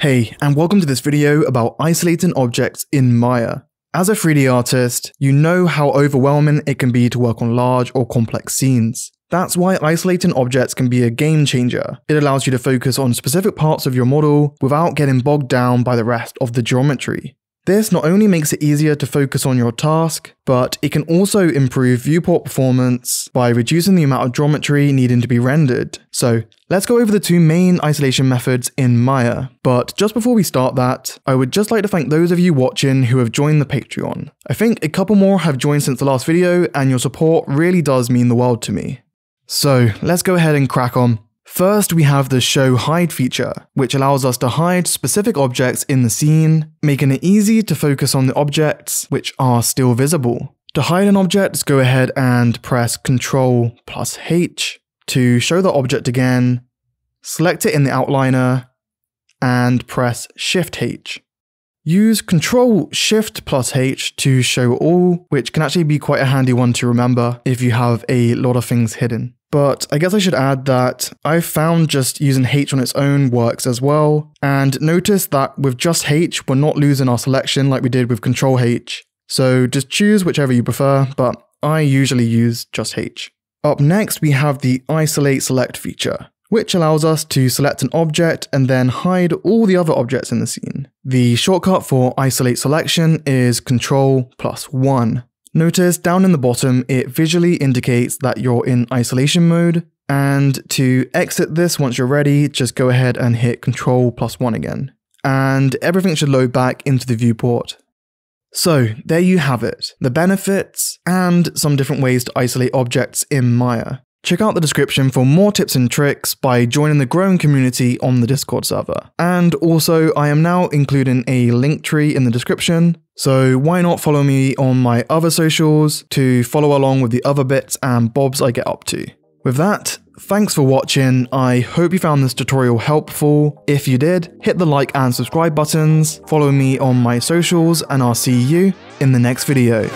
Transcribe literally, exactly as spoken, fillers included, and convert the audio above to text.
Hey, and welcome to this video about isolating objects in Maya. As a three D artist, you know how overwhelming it can be to work on large or complex scenes. That's why isolating objects can be a game changer. It allows you to focus on specific parts of your model without getting bogged down by the rest of the geometry. This not only makes it easier to focus on your task, but it can also improve viewport performance by reducing the amount of geometry needing to be rendered. So let's go over the two main isolation methods in Maya. But just before we start that, I would just like to thank those of you watching who have joined the Patreon. I think a couple more have joined since the last video, and your support really does mean the world to me. So let's go ahead and crack on. First, we have the Show Hide feature, which allows us to hide specific objects in the scene, making it easy to focus on the objects which are still visible. To hide an object, go ahead and press Ctrl plus H to show the object again, select it in the outliner, and press Shift H. Use Ctrl Shift plus H to show all, which can actually be quite a handy one to remember if you have a lot of things hidden. But I guess I should add that I've found just using H on its own works as well, and notice that with just H we're not losing our selection like we did with Control H, so just choose whichever you prefer, but I usually use just H. Up next we have the Isolate Select feature, which allows us to select an object and then hide all the other objects in the scene. The shortcut for Isolate Selection is Control plus one. Notice down in the bottom it visually indicates that you're in isolation mode, and to exit this once you're ready just go ahead and hit Control plus one again, and everything should load back into the viewport. So there you have it, the benefits and some different ways to isolate objects in Maya. Check out the description for more tips and tricks by joining the growing community on the Discord server. And also, I am now including a link tree in the description, so why not follow me on my other socials to follow along with the other bits and bobs I get up to. With that, thanks for watching. I hope you found this tutorial helpful. If you did, hit the like and subscribe buttons, follow me on my socials, and I'll see you in the next video.